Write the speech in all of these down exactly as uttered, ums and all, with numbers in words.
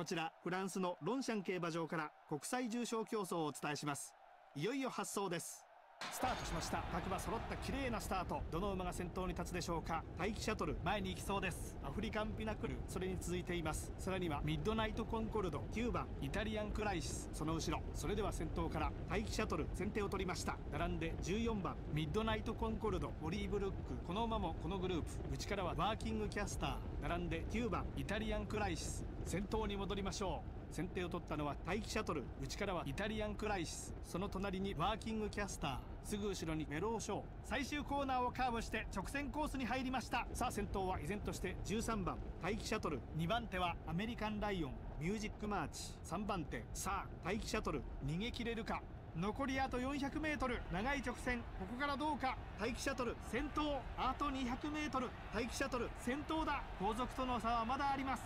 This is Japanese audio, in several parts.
こちらフランスのロンシャン競馬場から国際重賞競争をお伝えします。いよいよ発走です。スタートしました。各馬揃った綺麗なスタート。どの馬が先頭に立つでしょうか。大気シャトル前に行きそうです。アフリカンピナクル、それに続いています。さらにはミッドナイトコンコルド、きゅうばんイタリアンクライシス、その後ろ。それでは先頭から大気シャトル先手を取りました。並んでじゅうよんばんミッドナイトコンコルド、オリーブルック、この馬もこのグループ。内からはワーキングキャスター、並んできゅうばんイタリアンクライシス。先頭に戻りましょう。先手を取ったのは大気シャトル、内からはイタリアンクライシス、その隣にワーキングキャスター、すぐ後ろにメローショー。最終コーナーをカーブして直線コースに入りました。さあ先頭は依然としてじゅうさんばん大気シャトル、にばんてはアメリカンライオン、ミュージックマーチさんばんて。さあ大気シャトル逃げ切れるか。残りあと よんひゃくメートル、 長い直線、ここからどうか。大気シャトル先頭、あと にひゃくメートル、 大気シャトル先頭だ。後続との差はまだあります。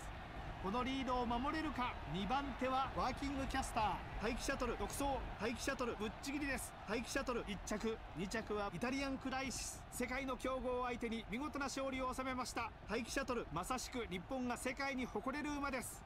このリードを守れるか。にばんてはワーキングキャスター。大気シャトル独走。大気シャトルぶっちぎりです。大気シャトルいっちゃく、にちゃくはイタリアンクライシス。世界の強豪を相手に見事な勝利を収めました。大気シャトル、まさしく日本が世界に誇れる馬です。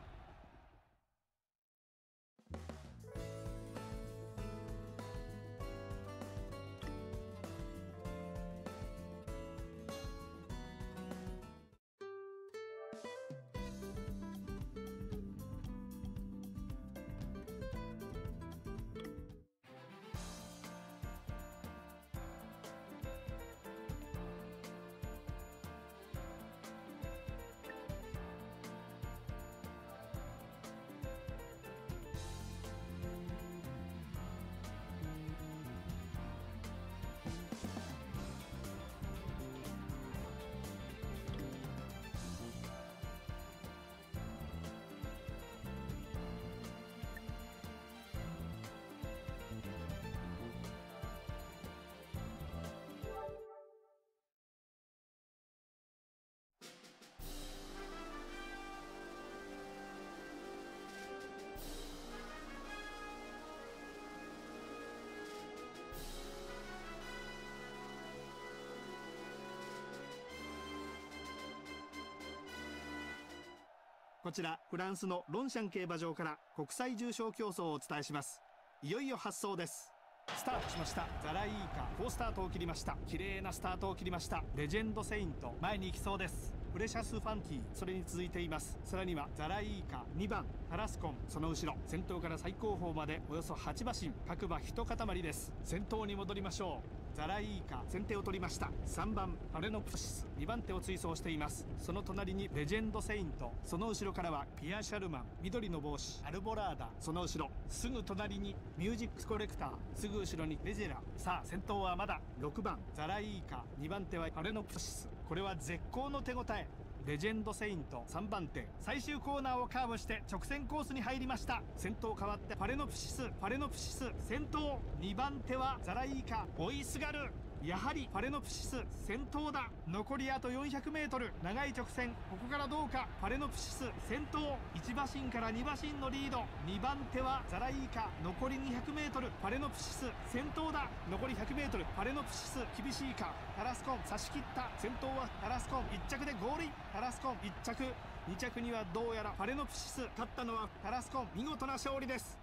こちらフランスのロンシャン競馬場から国際重賞競争をお伝えします。いよいよ発走です。スタートしました。ザライーカ、好スタートを切りました。綺麗なスタートを切りました。レジェンドセイント前に行きそうです。プレシャスファンティ、それに続いています。さらにはザライーカ、にばんタラスコン、その後ろ。先頭から最後方までおよそはちばしん、各馬一塊です。先頭に戻りましょう。ザライーカ先手を取りました。さんばんパレノプシス、にばんてを追走しています。その隣にレジェンドセイント、その後ろからはピア・シャルマン、緑の帽子、アルボラーダ、その後ろ。すぐ隣にミュージックコレクター、すぐ後ろにレジェラ。さあ先頭はまだろくばんザライーカ、にばんてはパレノプシス。これは絶好の手応え。レジェンドセイントさんばんて、最終コーナーをカーブして直線コースに入りました。先頭変わってパレノプシス、パレノプシス先頭、にばんてはザライーカ、追いすがる。やはりパレノプシス先頭だ。残りあと よんひゃくメートル、 長い直線、ここからどうか。パレノプシス先頭、いちばしんからにばしんのリード。にばんてはザライーカ、残り にひゃくメートル、 パレノプシス先頭だ。残り ひゃくメートル、 パレノプシス厳しいか。タラスコン差し切った。先頭はタラスコンいっちゃくで合流。タラスコンいっちゃく、にちゃくにはどうやらパレノプシス。勝ったのはタラスコン、見事な勝利です。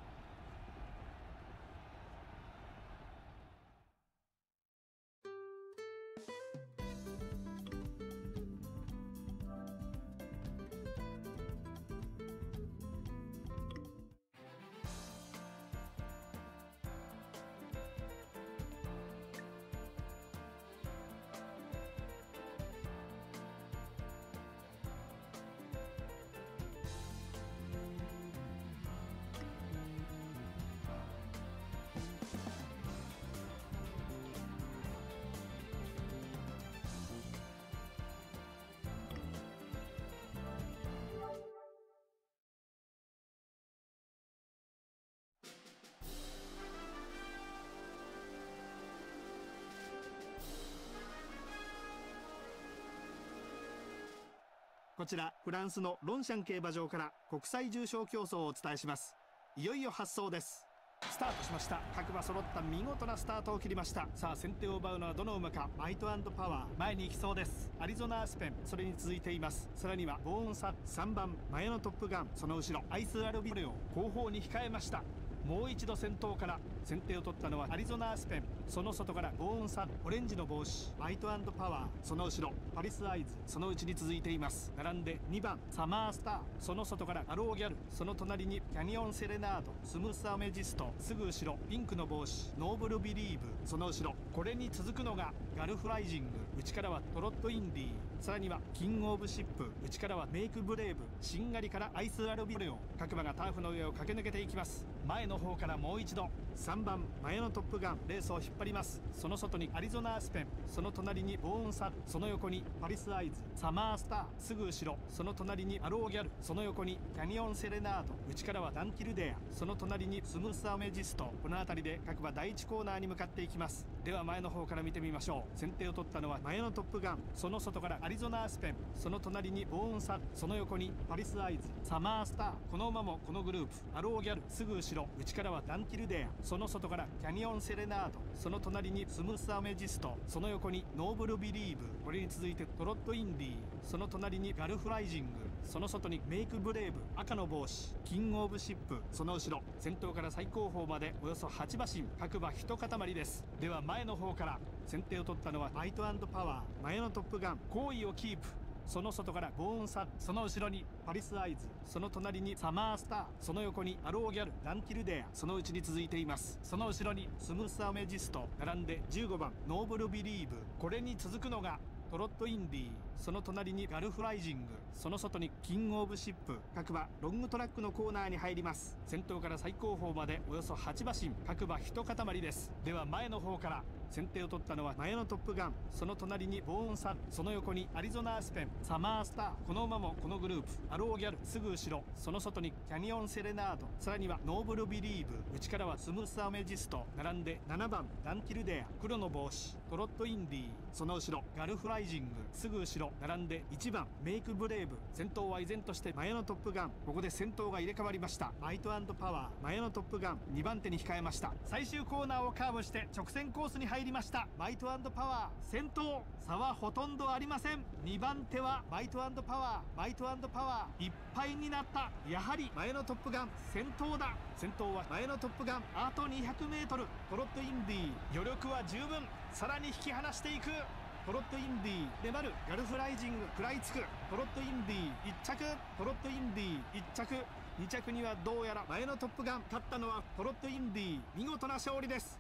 こちらフランスのロンシャン競馬場から国際重賞競争をお伝えします。いよいよ発走です。スタートしました。各馬揃った見事なスタートを切りました。さあ先手を奪うのはどの馬か。マイト&パワー前に行きそうです。アリゾナアスペン、それに続いています。さらにはボーンサッツ、さんばんマヤのトップガン、その後ろアイスラルビオレを後方に控えました。もう一度先頭から先手を取ったのはアリゾナアスペン、その外からボーンサッツ、オレンジの帽子マイト&パワー、その後ろパリスアイズ、そのうちに続いています。並んでにばんサマースター、その外からアローギャル、その隣にキャニオンセレナード、スムースアメジスト、すぐ後ろピンクの帽子ノーブルビリーブ、その後ろこれに続くのがガルフライジング、内からはトロットインディー、さらにはキングオブシップ、内からはメイクブレイブ、しんがりからアイスラルビオレオ。各馬がターフの上を駆け抜けていきます。前の後方からもう一度さんばんマヤのトップガン、レースを引っ張ります。その外にアリゾナアスペン、その隣にボーンサル、その横にパリスアイズ、サマースター、すぐ後ろその隣にアローギャル、その横にキャニオンセレナード、内からはダンキルデア、その隣にスムースアメジスト。この辺りで各馬第一コーナーに向かっていきます。では前の方から見てみましょう。先手を取ったのはマヤのトップガン、その外からアリゾナアスペン、その隣にボーンサル、その横にパリスアイズ、サマースター、この馬もこのグループアローギャル、すぐ後ろ内からはダンキルデア、その外からキャニオンセレナード、その隣にスムースアメジスト、その横にノーブルビリーブ、これに続いてトロットインディー、その隣にガルフライジング、その外にメイクブレイブ、赤の帽子キングオブシップ、その後ろ先頭から最後方までおよそはちばしん、各馬一塊です。では前の方から先手を取ったのはマイト&パワーマヤのトップガン、好位をキープ、その外からボーンサッ、その後ろにパリスアイズ、その隣にサマースター、その横にアローギャル、ダンキルデア、そのうちに続いています。その後ろにスムースアメジスト、並んでじゅうごばんノーブルビリーブ、これに続くのがトロットインディー、その隣にガルフライジング、その外にキングオブシップ。各馬ロングトラックのコーナーに入ります。先頭から最後方までおよそはちばしん、各馬一塊です。では前の方から先手を取ったのはマヤのトップガン、その隣にボーンサル、その横にアリゾナアスペン、サマースター、この馬もこのグループアローギャル、すぐ後ろその外にキャニオンセレナード、さらにはノーブルビリーブ、内からはスムースアメジスト、並んでななばんダンキルデア、黒の帽子トロットインディー、その後ろガルフライジング、すぐ後ろ並んでいちばんメイクブレイブ。先頭は依然としてマヤのトップガン。ここで先頭が入れ替わりました。マイト&パワーマヤのトップガンにばんてに控えました。最終コーナーをカーブして直線コースに入入りました。マイト&パワー先頭、差はほとんどありません。にばんてはマイト&パワーマイト&パワーいっぱいになった。やはり前のトップガン先頭だ。先頭は前のトップガン、あと にひゃくメートル、 トロットインディー余力は十分、さらに引き離していく。トロットインディー粘る、ガルフライジング食らいつく、トロットインディーいっちゃく、トロットインディーいっちゃく、にちゃくにはどうやら前のトップガン。勝ったのはトロットインディー、見事な勝利です。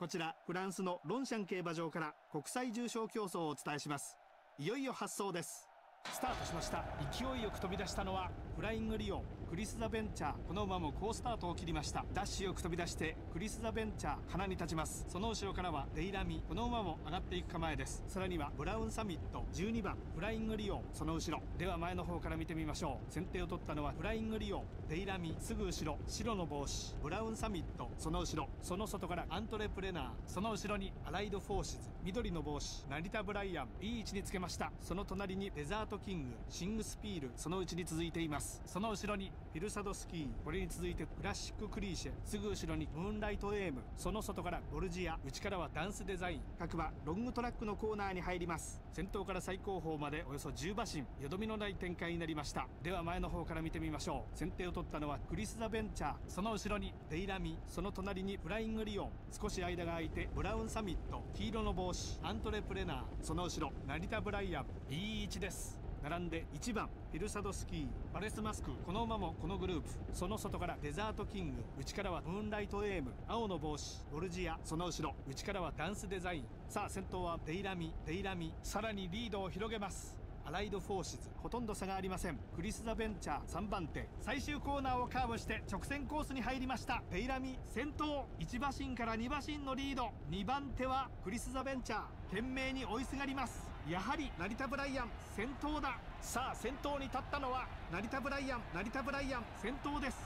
こちらフランスのロンシャン競馬場から国際重賞競争をお伝えします。いよいよ発走です。スタートしました。勢いよく飛び出したのはフライングリオン、クリス・ザ・ベンチャー。この馬も好スタートを切りました。ダッシュよく飛び出してクリス・ザ・ベンチャー鼻に立ちます。その後ろからはデイラミ、この馬も上がっていく構えです。さらにはブラウンサミット、じゅうにばんフライングリオン、その後ろ。では前の方から見てみましょう。先手を取ったのはフライングリオン、デイラミ、すぐ後ろ白の帽子ブラウンサミット、その後ろ。その外からアントレプレナー、その後ろにアライド・フォーシズ、緑の帽子成田ブライアン、いい位置につけました。その隣にデザートキング、シングスピール、そのうちに続いています。その後ろにフィルサドスキー、これに続いてクラシッククリーシェ、すぐ後ろにムーンライトエーム、その外からボルジア、内からはダンスデザイン。各馬ロングトラックのコーナーに入ります。先頭から最後方までおよそじゅうばしん、よどみのない展開になりました。では前の方から見てみましょう。先手を取ったのはクリス・ザ・ベンチャー、その後ろにデイラミ、その隣にフライングリオン、少し間が空いてブラウンサミット、黄色の帽子アントレプレナー、その後ろ成田ブライアン、いい位置です。並んでいちばんフィルサドスキー、パレスマスク、この馬もこのグループ。その外からデザートキング、内からはムーンライトエーム、青の帽子ボルジア、その後ろ内からはダンスデザイン。さあ先頭はデイラミ、デイラミさらにリードを広げます。アライド・フォーシズ、ほとんど差がありません。クリス・ザ・ベンチャーさんばんて、最終コーナーをカーブして直線コースに入りました。デイラミ先頭、いちばしんからにばしんのリード。にばんてはクリス・ザ・ベンチャー、懸命に追いすがります。やはり成田ブライアン先頭だ。さあ先頭に立ったのは成田ブライアン、成田ブライアン先頭です。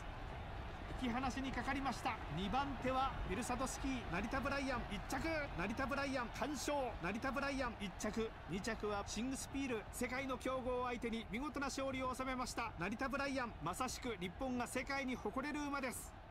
引き離しにかかりました。にばんてはフィルサドスキー、成田ブライアンいっちゃく、成田ブライアン完勝、成田ブライアンいっちゃく、にちゃくはシングスピール、世界の強豪を相手に見事な勝利を収めました。成田ブライアン、まさしく日本が世界に誇れる馬です。